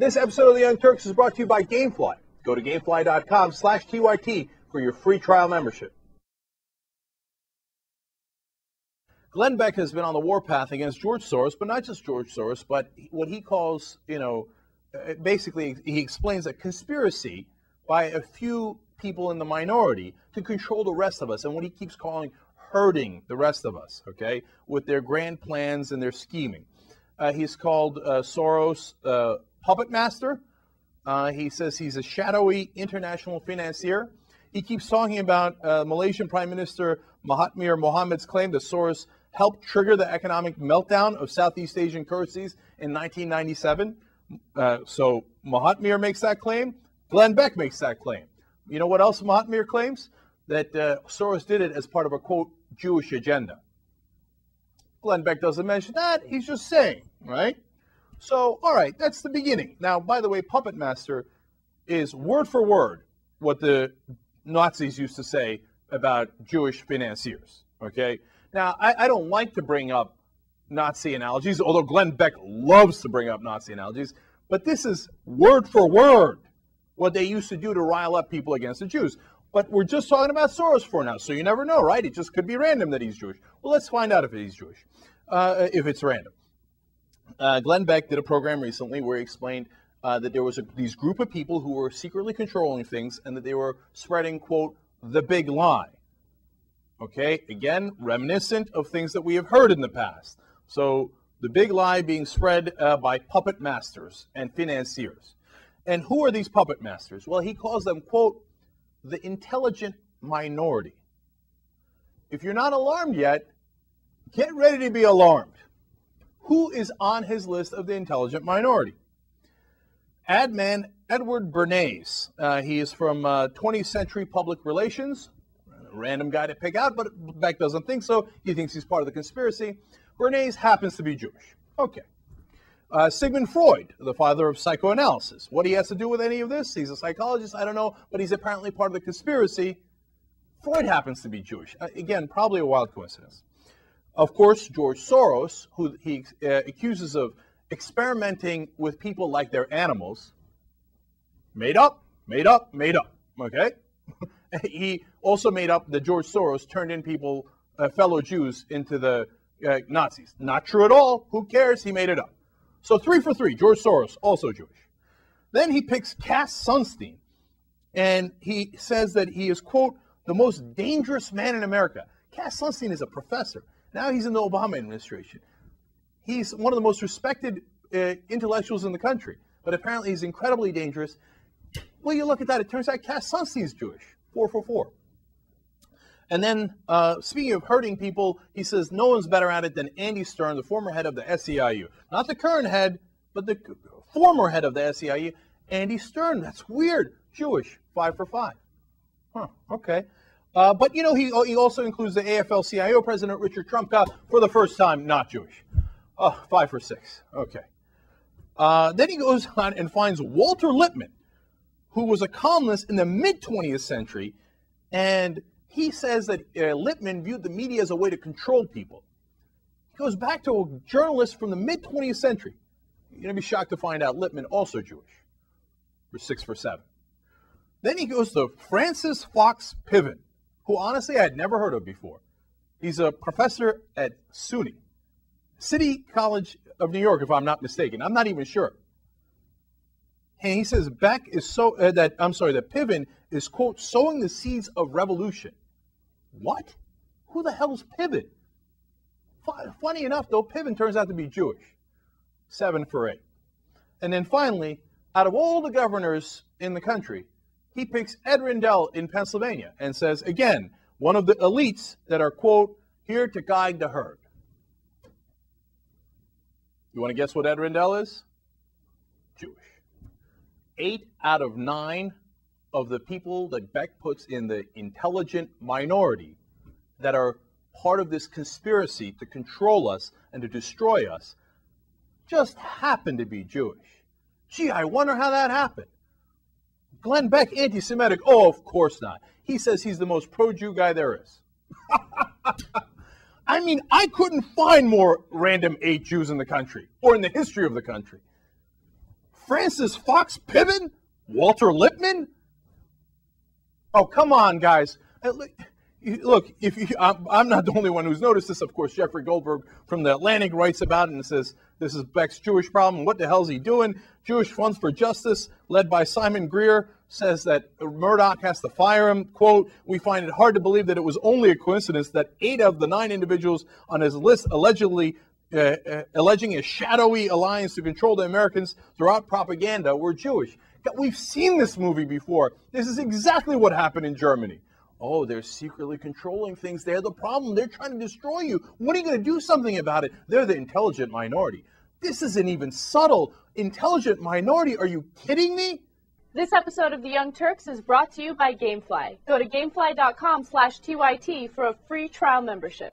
This episode of The Young Turks is brought to you by GameFly. Go to GameFly.com/TYT for your free trial membership. Glenn Beck has been on the warpath against George Soros, but not just George Soros, but what he calls, you know, basically he explains a conspiracy by a few people in the minority to control the rest of us, and what he keeps calling herding the rest of us, okay, with their grand plans and their scheming. He's called Soros puppet master. He says he's a shadowy international financier. He keeps talking about Malaysian Prime Minister Mahathir Mohamad's claim that Soros helped trigger the economic meltdown of Southeast Asian currencies in 1997. So Mahathir makes that claim. Glenn Beck makes that claim. You know what else Mahathir claims? That Soros did it as part of a, quote, Jewish agenda. Glenn Beck doesn't mention that. He's just saying, right? So, all right, that's the beginning. Now, by the way, puppet master is word for word what the Nazis used to say about Jewish financiers, okay? Now, I don't like to bring up Nazi analogies, although Glenn Beck loves to bring up Nazi analogies, but this is word for word what they used to do to rile up people against the Jews. But we're just talking about Soros for now, so you never know, right? It just could be random that he's Jewish. Well, let's find out if he's Jewish, if it's random. Glenn Beck did a program recently where he explained that there was these group of people who were secretly controlling things and that they were spreading, quote, the big lie. Okay, again, reminiscent of things that we have heard in the past. So the big lie being spread by puppet masters and financiers. And who are these puppet masters? Well, he calls them, quote, the intelligent minority. If you're not alarmed yet, get ready to be alarmed. Who is on his list of the intelligent minority? Ad man Edward Bernays. He is from 20th Century Public Relations. Random guy to pick out, but Beck doesn't think so. He thinks he's part of the conspiracy. Bernays happens to be Jewish. Okay. Sigmund Freud, the father of psychoanalysis. What he has to do with any of this? He's a psychologist, I don't know, but he's apparently part of the conspiracy. Freud happens to be Jewish. Again, probably a wild coincidence. Of course, George Soros, who he accuses of experimenting with people like they're animals. Made up, made up, made up, okay? He also made up that George Soros turned in people, fellow Jews, into the Nazis. Not true at all. Who cares? He made it up. So 3 for 3, George Soros, also Jewish. Then he picks Cass Sunstein, and he says that he is, quote, the most dangerous man in America. Cass Sunstein is a professor. Now he's in the Obama administration. He's one of the most respected intellectuals in the country, but apparently he's incredibly dangerous. Well, you look at that, it turns out Cass Sunstein's Jewish, 4 for 4. And then, speaking of hurting people, he says no one's better at it than Andy Stern, the former head of the SEIU. Not the current head, but the former head of the SEIU, Andy Stern. That's weird. Jewish, 5 for 5. Huh, okay. But, you know, he also includes the AFL-CIO president, Richard Trumka, for the first time, not Jewish. 5 for 6, okay. Then he goes on and finds Walter Lippmann, who was a columnist in the mid-20th century, and he says that Lippmann viewed the media as a way to control people. He goes back to a journalist from the mid-20th century. You're going to be shocked to find out Lippmann, also Jewish, for 6 for 7. Then he goes to Frances Fox Piven, who honestly I had never heard of before. He's a professor at SUNY, City College of New York, if I'm not mistaken. I'm not even sure. And he says Beck is that Piven is, quote, sowing the seeds of revolution. What? Who the hell's Piven? Funny enough, though, Piven turns out to be Jewish. 7 for 8. And then finally, out of all the governors in the country, he picks Ed Rendell in Pennsylvania and says, again, one of the elites that are, quote, here to guide the herd. You want to guess what Ed Rendell is? Jewish. 8 out of 9 of the people that Beck puts in the intelligent minority that are part of this conspiracy to control us and to destroy us just happen to be Jewish. Gee, I wonder how that happened. Glenn Beck, anti-Semitic? Oh, of course not. He says he's the most pro-Jew guy there is. I mean, I couldn't find more random 8 Jews in the country or in the history of the country. Frances Fox Piven? Walter Lippmann? Oh, come on, guys. Look, I'm not the only one who's noticed this. Of course, Jeffrey Goldberg from The Atlantic writes about it and says, this is Beck's Jewish problem. What the hell is he doing? Jewish Funds for Justice, led by Simon Greer, says that Murdoch has to fire him. Quote, we find it hard to believe that it was only a coincidence that 8 of the 9 individuals on his list allegedly alleging a shadowy alliance to control the Americans throughout propaganda were Jewish. We've seen this movie before. This is exactly what happened in Germany. Oh, they're secretly controlling things. They're the problem. They're trying to destroy you. What are you going to do something about it? They're the intelligent minority. This isn't even subtle. Intelligent minority. Are you kidding me? This episode of The Young Turks is brought to you by GameFly. Go to GameFly.com/TYT for a free trial membership.